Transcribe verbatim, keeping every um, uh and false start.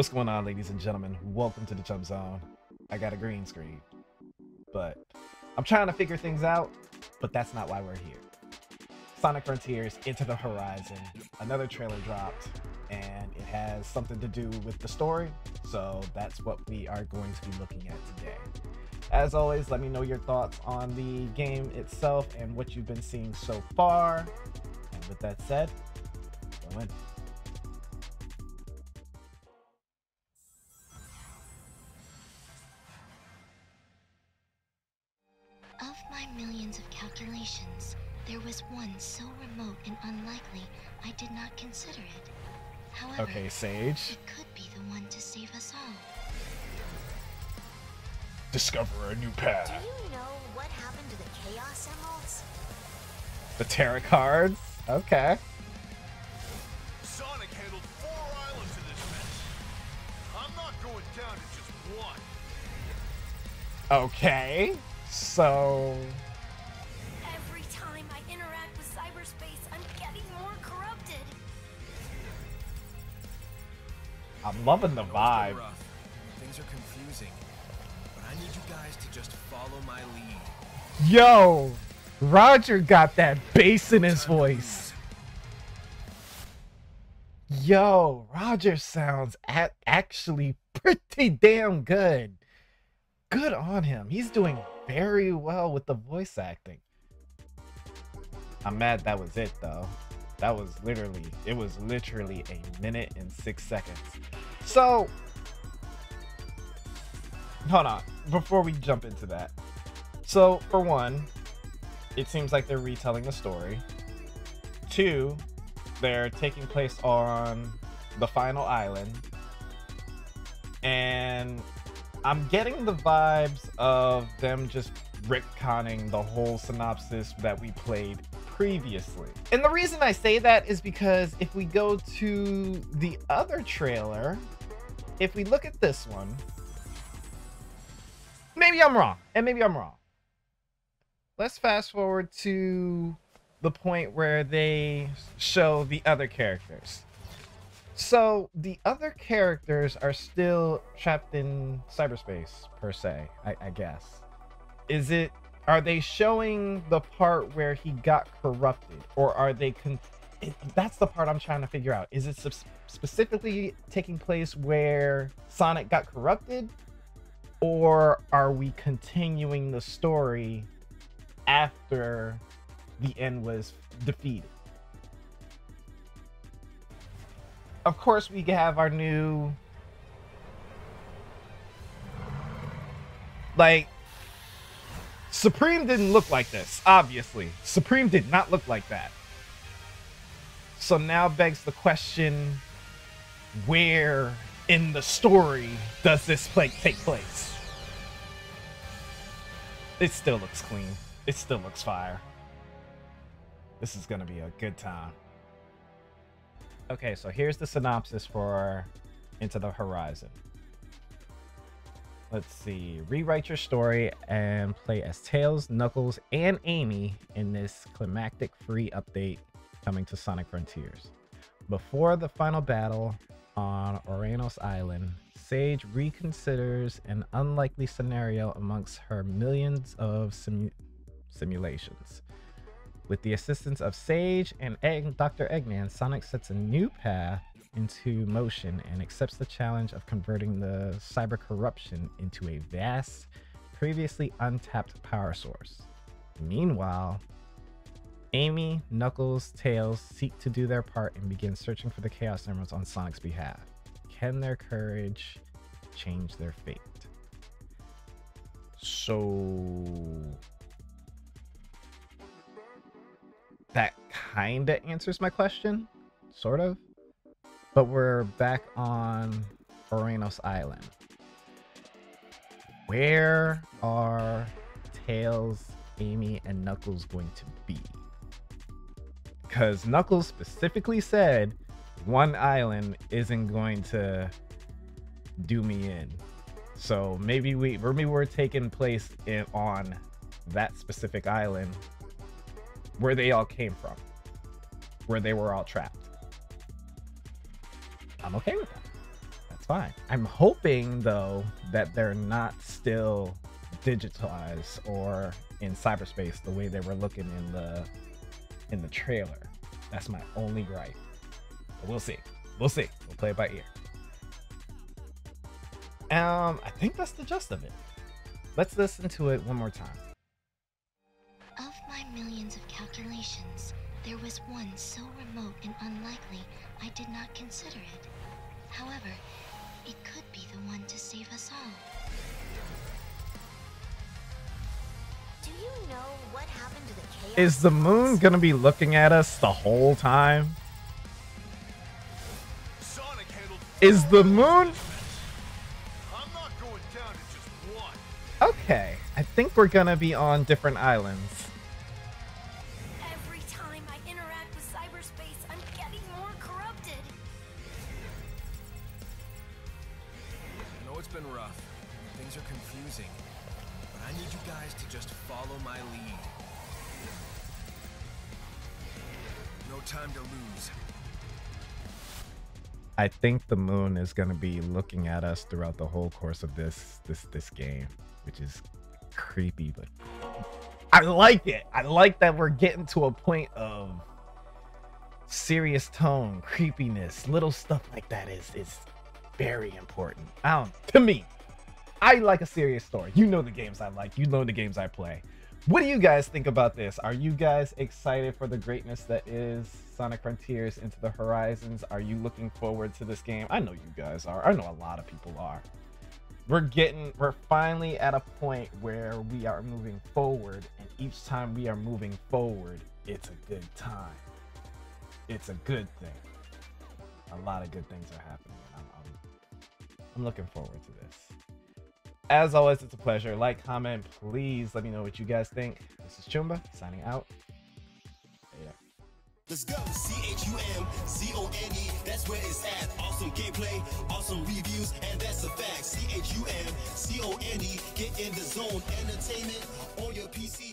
What's going on, ladies and gentlemen? Welcome to the Chumzone. I got a green screen, but I'm trying to figure things out, but that's not why we're here. Sonic Frontiers, Into the Horizon. Another trailer dropped, and it has something to do with the story, so that's what we are going to be looking at today. As always, let me know your thoughts on the game itself and what you've been seeing so far. And with that said, go in. Of my millions of calculations, there was one so remote and unlikely I did not consider it. However, okay, Sage. It could be the one to save us all. Discover a new path. Do you know what happened to the Chaos Emeralds? The tarot cards? Okay. Sonic handled four islands in this match. I'm not going down to just one. Okay. So every time I interact with cyberspace, I'm getting more corrupted. I'm loving the vibe. Things are confusing. I need you guys to just follow my lead. Yo, Roger got that bass in his voice. Yo, Roger sounds at actually pretty damn good. Good on him. He's doing very well with the voice acting. I'm mad that was it though. That was literally, it was literally a minute and six seconds. So, hold on, before we jump into that. So, for one, it seems like they're retelling the story. Two, they're taking place on the final island. And I'm getting the vibes of them just retconning the whole synopsis that we played previously. And the reason I say that is because if we go to the other trailer, if we look at this one, maybe I'm wrong, and maybe I'm wrong. Let's fast forward to the point where they show the other characters. So the other characters are still trapped in cyberspace, per se, I, I guess. Is it, are they showing the part where he got corrupted, or are they, con that's the part I'm trying to figure out. Is it specifically taking place where Sonic got corrupted? Or are we continuing the story after the end was defeated? Of course, we have our new, like, Supreme didn't look like this, obviously. Supreme did not look like that. So now begs the question, where in the story does this play take place? It still looks clean. It still looks fire. This is gonna be a good time. Okay, so here's the synopsis for Into the Horizon. Let's see. Rewrite your story and play as Tails, Knuckles, and Amy in this climactic free update coming to Sonic Frontiers. Before the final battle on Oranos Island, Sage reconsiders an unlikely scenario amongst her millions of simu simulations. With the assistance of Sage and Egg Doctor Eggman, Sonic sets a new path into motion and accepts the challenge of converting the cyber corruption into a vast, previously untapped power source. Meanwhile, Amy, Knuckles, Tails seek to do their part and begin searching for the Chaos Emeralds on Sonic's behalf. Can their courage change their fate? So that kind of answers my question, sort of. But we're back on Oranos Island. Where are Tails, Amy, and Knuckles going to be? Because Knuckles specifically said one island isn't going to do me in. So maybe we maybe we're taking place in, on that specific island where they all came from, where they were all trapped. I'm okay with that. That's fine. I'm hoping, though, that they're not still digitalized or in cyberspace the way they were looking in the in the trailer. That's my only gripe. But we'll see. We'll see. We'll play it by ear. Um, I think that's the gist of it. Let's listen to it one more time. Of my millions of calculations, there was one so remote and unlikely I did not consider it. However, it could be the one to save us all. Do you know what happened to the chaos? Is the moon gonna be looking at us the whole time? Sonic handled Is the moon? I'm not going down to just one. Okay, I think we're gonna be on different islands. Every time I interact with cyberspace, I'm getting more corrupted. I know it's been rough. Things are confusing. I need you guys to just follow my lead. No time to lose. I think the moon is going to be looking at us throughout the whole course of this this this game, which is creepy, but I like it. I like that we're getting to a point of serious tone, creepiness, little stuff like that is is very important. I don't, to me. I like a serious story. You know the games I like. You know the games I play. What do you guys think about this? Are you guys excited for the greatness that is Sonic Frontiers Into the Horizons? Are you looking forward to this game? I know you guys are. I know a lot of people are. We're getting, we're finally at a point where we are moving forward, and each time we are moving forward, it's a good time. It's a good thing. A lot of good things are happening. I'm, I'm, I'm looking forward to this. As always, it's a pleasure. Like, comment, please let me know what you guys think. This is Chumba, signing out. Later. Let's go. C H U M Z O N E, that's where it's at. Awesome gameplay, awesome reviews, and that's a fact. C H U M Z O N E, get in the zone. Entertainment on your P C.